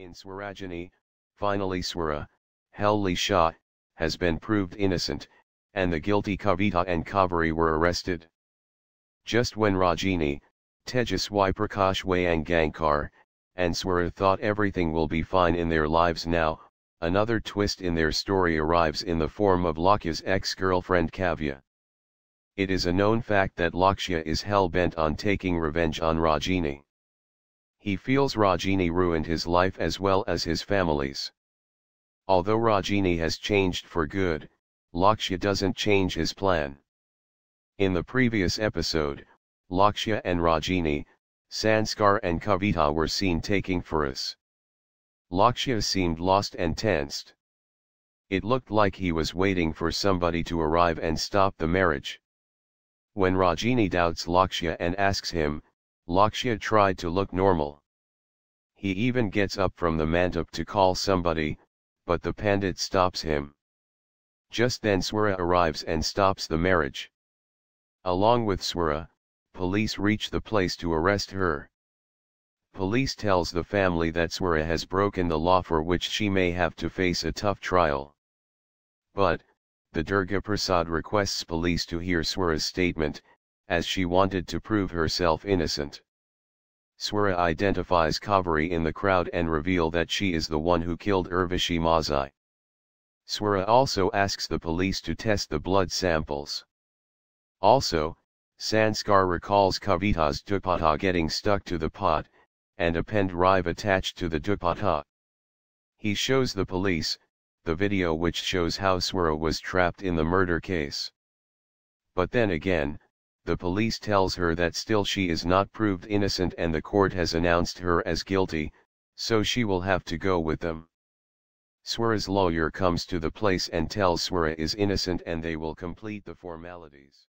In Swaragini, finally Swara, Helli Shah, has been proved innocent, and the guilty Kavita and Kaveri were arrested. Just when Ragini, Tejaswi Prakashway and Gangkar, and Swara thought everything will be fine in their lives now, another twist in their story arrives in the form of Lakshya's ex-girlfriend Kavya. It is a known fact that Lakshya is hell-bent on taking revenge on Ragini. He feels Ragini ruined his life as well as his family's. Although Ragini has changed for good, Lakshya doesn't change his plan. In the previous episode, Lakshya and Ragini, Sanskar and Kavita were seen taking Faris. Lakshya seemed lost and tensed. It looked like he was waiting for somebody to arrive and stop the marriage. When Ragini doubts Lakshya and asks him, Lakshya tried to look normal. He even gets up from the mantap to call somebody, but the pandit stops him. Just then Swara arrives and stops the marriage. Along with Swara, police reach the place to arrest her. Police tells the family that Swara has broken the law for which she may have to face a tough trial. But, the Durga Prasad requests police to hear Swara's statement, as she wanted to prove herself innocent. Swara identifies Kaveri in the crowd and reveals that she is the one who killed Urvashi Mazai. Swara also asks the police to test the blood samples. Also, Sanskar recalls Kavita's dupatta getting stuck to the pot, and a pendrive attached to the dupatta. He shows the police the video which shows how Swara was trapped in the murder case. But then again, the police tells her that still she is not proved innocent and the court has announced her as guilty, so she will have to go with them. Swara's lawyer comes to the place and tells Swara is innocent and they will complete the formalities.